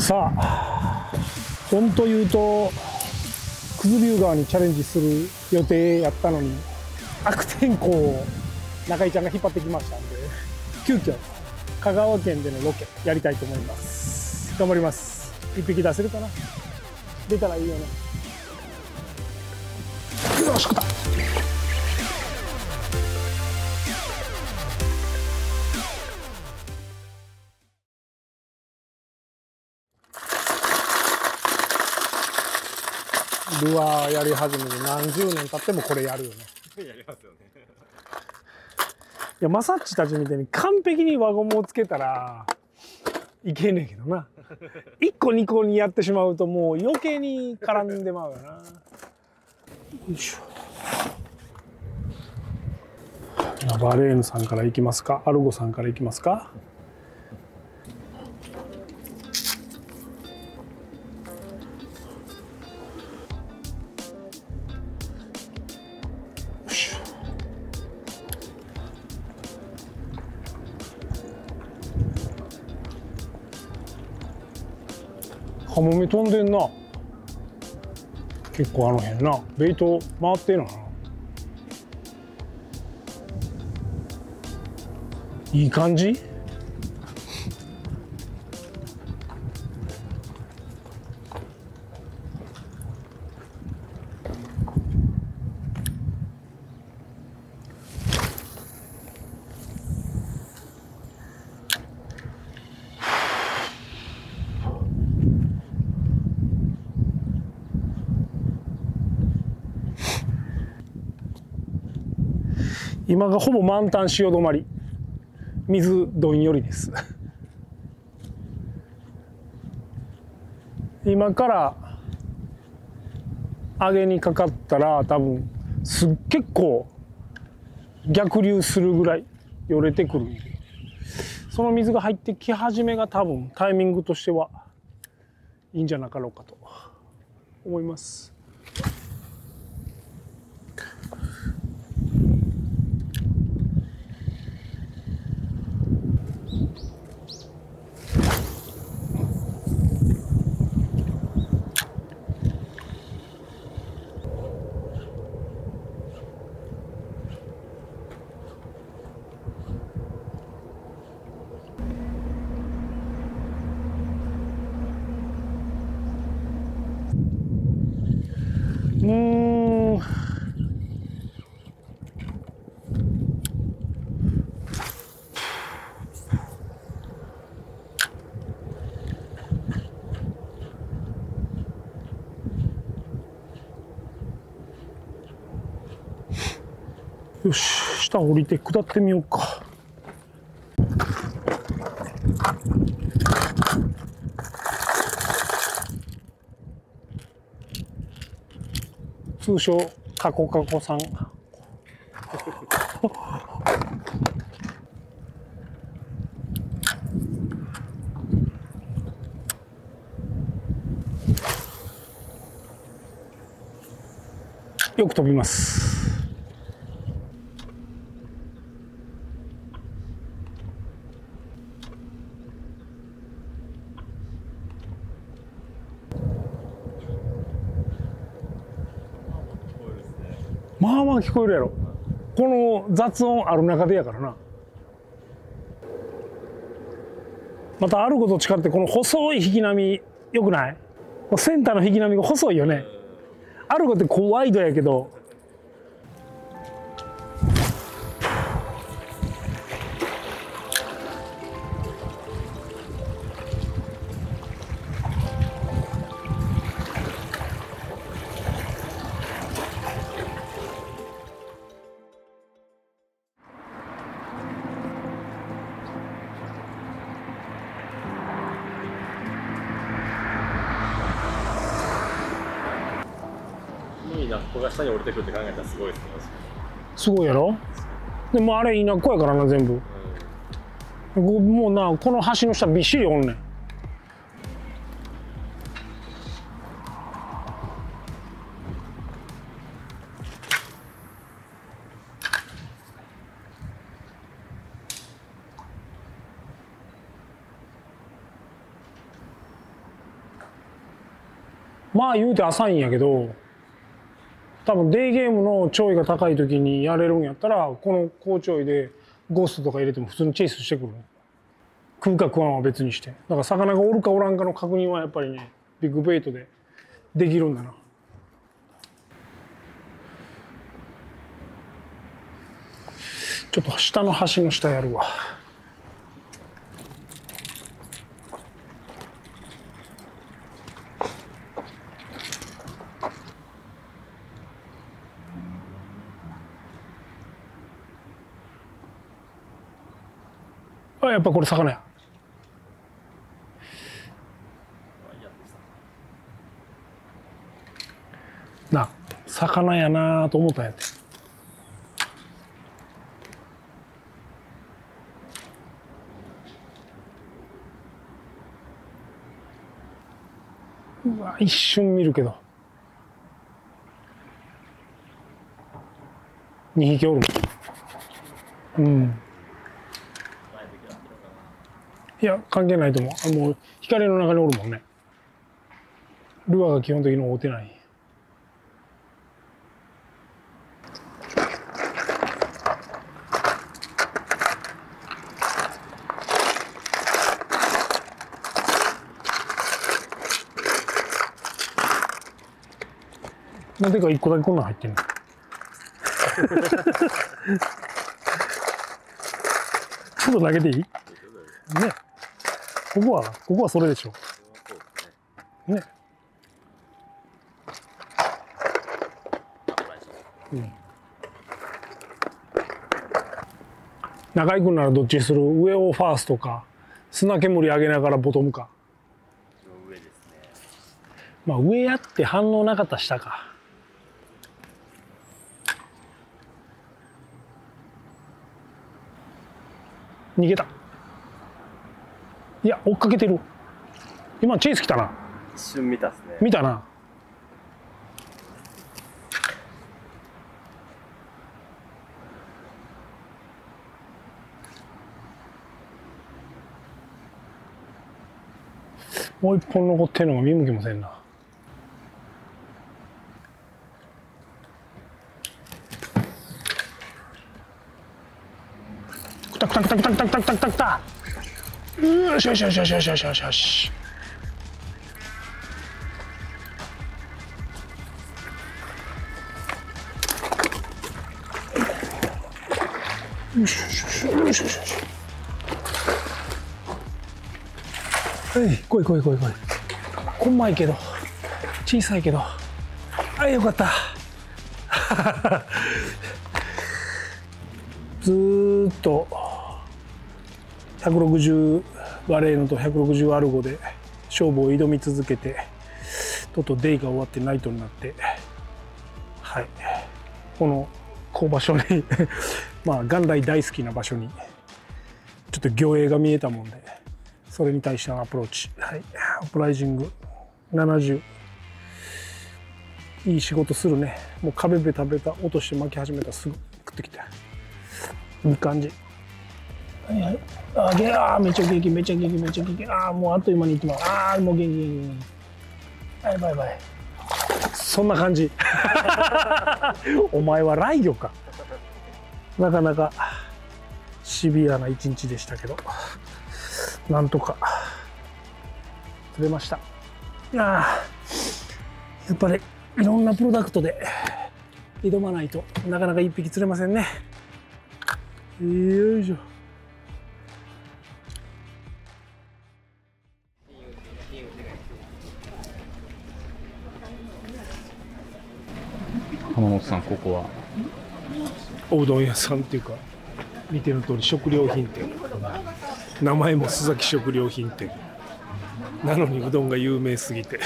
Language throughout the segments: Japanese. さあ本当言うと九頭竜川にチャレンジする予定やったのに悪天候を中井ちゃんが引っ張ってきましたんで、急遽香川県でのロケやりたいと思います。頑張ります。1匹出せるかな。出たらいいよね。よし、来た。ルアーやり始めて何十年経ってもこれやるよね。やりますよね。いや、マサッチたちみたいに完璧に輪ゴムをつけたらいけねえけどな。1個2個にやってしまうともう余計に絡んでまうよな。よいしょ。ラバレーヌさんからいきますか、アルゴさんからいきますか。カモメ飛んでんな。結構あの辺なベイト回ってんのかな。いい感じ。今がほぼ満タン潮止まり、水どんよりです。今から上げにかかったら多分結構逆流するぐらいよれてくる。その水が入ってき始めが多分タイミングとしてはいいんじゃなかろうかと思います。よし、下降りて下ってみようか。通称カコカコさん。よく飛びます。まあまあ聞こえるやろ。この雑音ある中でやからな。またあること違ってこの細い引き波よくない？センターの引き波が細いよね。あることってこうワイドやけど。ここが下に降りてくるって考えたらすごいですね。すごいやろ。でもあれ稲っこやからな全部、うん、もうなこの橋の下びっしりおんねん。まあ言うて浅いんやけど、多分デイゲームの潮位が高い時にやれるんやったら、この高潮位でゴーストとか入れても普通にチェイスしてくるね。食うか食わんは別にして。だから魚がおるかおらんかの確認はやっぱりね、ビッグベイトでできるんだな。ちょっと下の橋の下やるわ。あ、やっぱこれ魚や。な、魚やなと思ったんやつ。うわ、一瞬見るけど2匹おる。うん、いや関係ないと思う。もう光の中におるもんね。ルアーが基本的に追うてない。なんでか1個だけこんなん入ってんの。ちょっと投げていい？ね。ここはそれでしょ。ね。うん。中井君ならどっちにする？上をファーストか、砂煙上げながらボトムか。上ですね。まあ上やって反応なかったら下か。逃げた。いや追っかけてる。今チェイス来たな。一瞬見たっすね。見たな。もう一本残ってるのが見向きもせんな。くたくたくたくたくたくたくたくたくた。よしよしよしよしよしよしよしよし。よしよしよしよしよし。はい、来い来い来い来い。こんまいけど、小さいけど。はい、よかった。ずっと160バレーノと160アルゴで勝負を挑み続けて、とうとうデイが終わってナイトになって、はい、このこう場所にまあ元来大好きな場所にちょっと魚影が見えたもんで、それに対してのアプローチ、はい、アプライジング70、いい仕事するね。もうカベベ食べた、落として巻き始めたらすぐ食ってきて、いい感じ。はいはい、あげあめちゃ元気めちゃ元気めちゃ元気、ああもうあっという間に行きます。ああもう元気元気、はい、バイバイ。そんな感じ。お前は雷魚か。なかなかシビアな一日でしたけど、なんとか釣れました。いや、やっぱりいろんなプロダクトで挑まないとなかなか一匹釣れませんね。よいしょ。浜本さん、ここはおうどん屋さんっていうか、見ての通り食料品店、名前も須崎食料品店なのにうどんが有名すぎて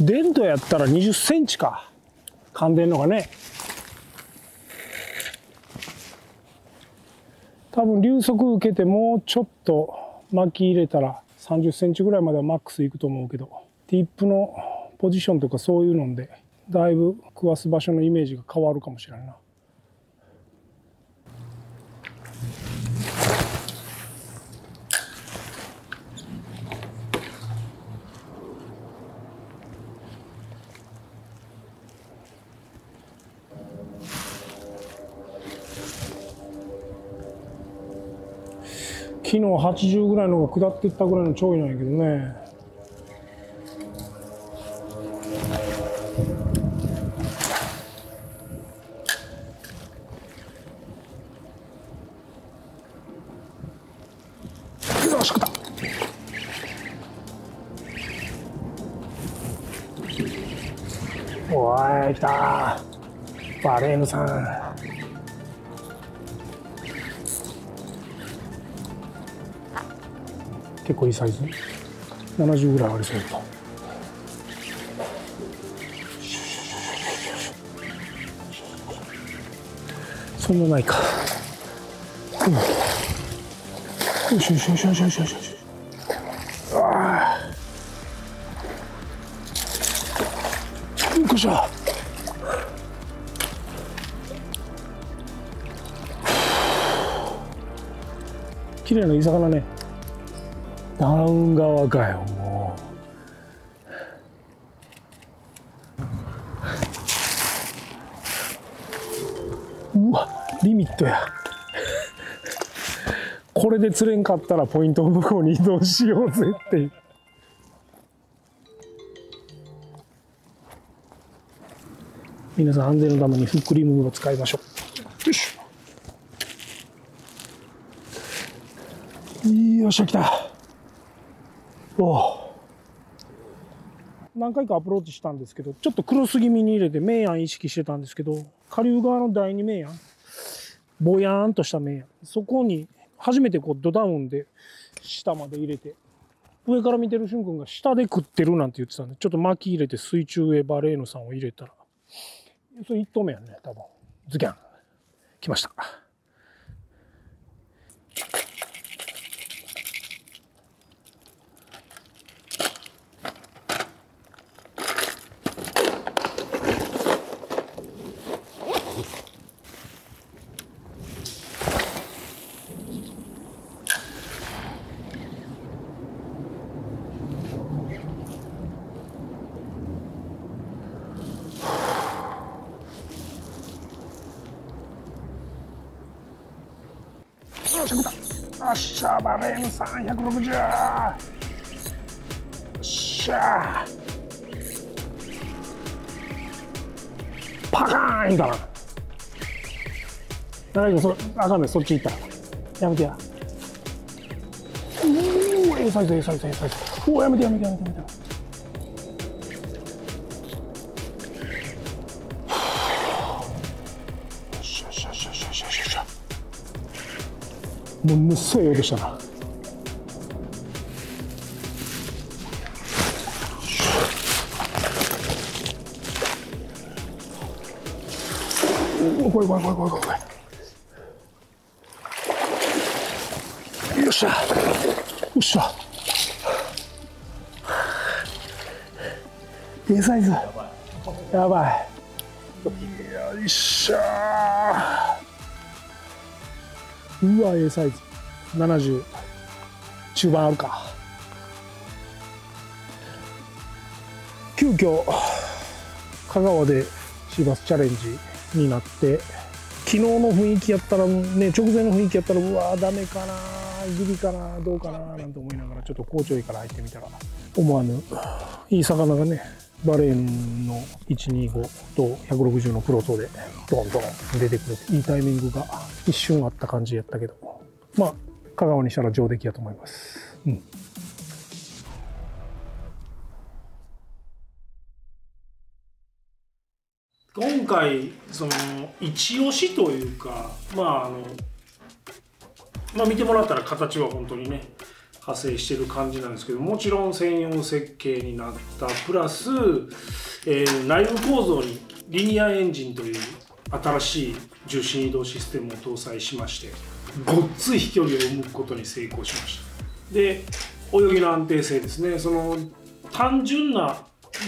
電動やったら20センチか。乾電のがね。多分流速受けてもうちょっと巻き入れたら30センチぐらいまではマックスいくと思うけど、ティップのポジションとかそういうので、だいぶ食わす場所のイメージが変わるかもしれないな。昨日80ぐらいのが下っていったぐらいのちょいなんやけどね。よし食った。おーい、来たバレーヌさん。結構いいサイズ、70ぐらいありそうだ。そんなないか。よしよしよしよしよしよしよし。ああ。よっこしょ。綺麗ないい魚ね。ダウン側かよ、もう。うわ、リミットや。これで釣れんかったらポイントを向こうに移動しようぜっていう。皆さん安全のためにフックリムを使いましょう。よし。よっしゃ、来た。お何回かアプローチしたんですけど、ちょっとクロス気味に入れて明暗意識してたんですけど、下流側の第2明暗、ぼやーんとした明暗、そこに初めてこうドダウンで下まで入れて、上から見てるしゅん君が下で食ってるなんて言ってたんで、ちょっと巻き入れて水中へバレーヌさんを入れたら、それ1投目やね、多分ズキャン来ました。よっしゃ、バレーヌさん160。よっしゃパカーンいいかな。長いけどあかんね、そっち行ったらやめてや。うーええサイズええサイズええサイズ。おやめてやめてやめてやめて。もうむっそい音したな。おお、怖い怖い怖い怖い怖い。よっしゃよっしゃ、Aサイズやばい。よっしゃー、うわ、A サイズ70中盤あるか。急遽香川でシーバスチャレンジになって、昨日の雰囲気やったらね、直前の雰囲気やったらうわダメかな、ギリかな、どうかななんて思いながら、ちょっと好調位から入ってみたら、思わぬいい魚がね、バレーンの125と160のプロトでドンドン出てくる。いいタイミングが一瞬あった感じやったけど、まあ香川にしたら上出来やと思います。うん、今回その一押しというか、まあ見てもらったら形は本当にね、派生してる感じなんですけど、もちろん専用設計になったプラス、内部構造にリニアエンジンという新しい重心移動システムを搭載しまして、ごっつい飛距離を生むことに成功しました。で、泳ぎの安定性ですね。その単純な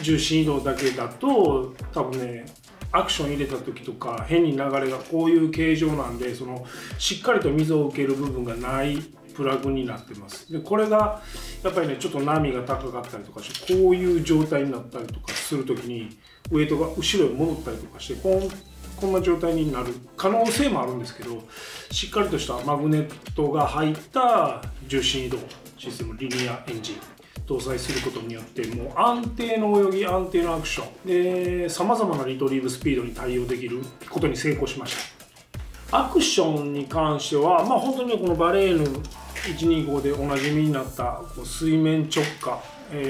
重心移動だけだと多分ね、アクション入れた時とか変に流れがこういう形状なんで、そのしっかりと溝を受ける部分がないプラグになってます。でこれがやっぱりね、ちょっと波が高かったりとかして、こういう状態になったりとかする時にウエイトが後ろに戻ったりとかして、こんな状態になる可能性もあるんですけど、しっかりとしたマグネットが入った重心移動システム、リニアエンジン搭載することによって、もう安定の泳ぎ、安定のアクションでさまざまなリトリーブスピードに対応できることに成功しました。アクションに関しては、まあ、本当にこのバレーヌ125でおなじみになったこう水面直下、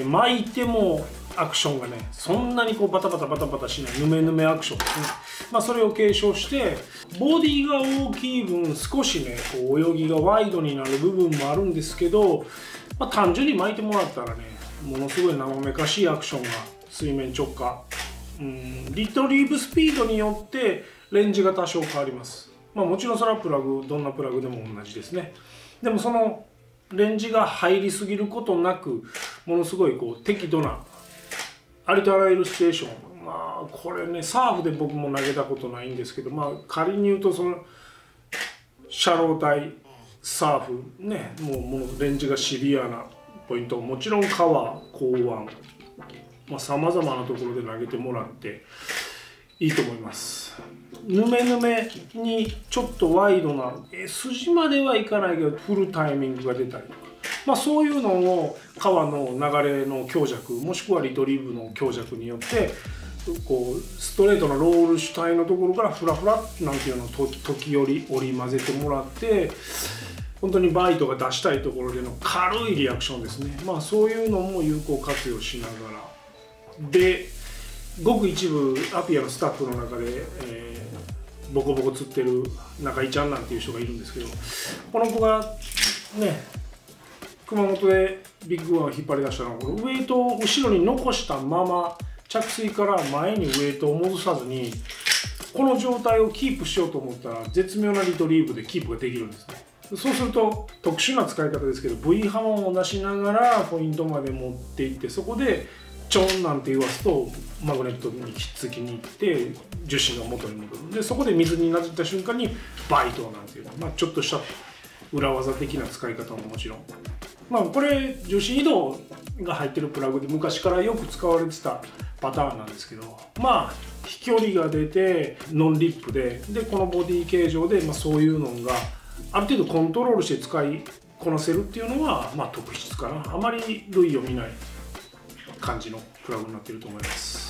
巻いてもアクションがね、そんなにこうバタバタバタバタしないヌメヌメアクションですね。まあ、それを継承して、ボディが大きい分少しねこう泳ぎがワイドになる部分もあるんですけど、まあ、単純に巻いてもらったらね、ものすごい生めかしいアクションが水面直下、リトリーブスピードによってレンジが多少変わります。まあ、もちろんそれはプラグ、どんなプラグでも同じですね。でもそのレンジが入りすぎることなく、ものすごいこう適度な、ありとあらゆるステーション、まあこれね、サーフで僕も投げたことないんですけど、まあ仮に言うと、そのシャロー体、サーフね、もうレンジがシビアなポイント、もちろん川、港湾、まあさまざまなところで投げてもらっていいと思います。ヌメヌメにちょっとワイドな、筋まではいかないけど振るタイミングが出たりとか、まあ、そういうのを川の流れの強弱、もしくはリトリーブの強弱によって、こうストレートのロール主体のところからフラフラなんていうのを時折織り交ぜてもらって、本当にバイトが出したいところでの軽いリアクションですね。まあ、そういうのも有効活用しながらで、ごく一部アピアのスタッフの中で、ボコボコ釣ってる中井ちゃんなんていう人がいるんですけど、この子がね、熊本でビッグワンを引っ張り出したのは、このウエイトを後ろに残したまま着水から前にウエイトを戻さずに、この状態をキープしようと思ったら絶妙なリトリーブでキープができるんですね。そうすると特殊な使い方ですけど、 V 波紋を出しながらポイントまで持っていって、そこでチョンなんて言わすとマグネットにひっつきに行って重心が元に戻る。でそこで水になった瞬間にバイトなんていう、まあ、ちょっとした裏技的な使い方ももちろん、まあ、これ重心移動が入ってるプラグで昔からよく使われてたパターンなんですけど、まあ飛距離が出てノンリップで、このボディ形状で、まあ、そういうのがある程度コントロールして使いこなせるっていうのは、まあ特質かな。あまり類を見ない感じのプラグになっていると思います。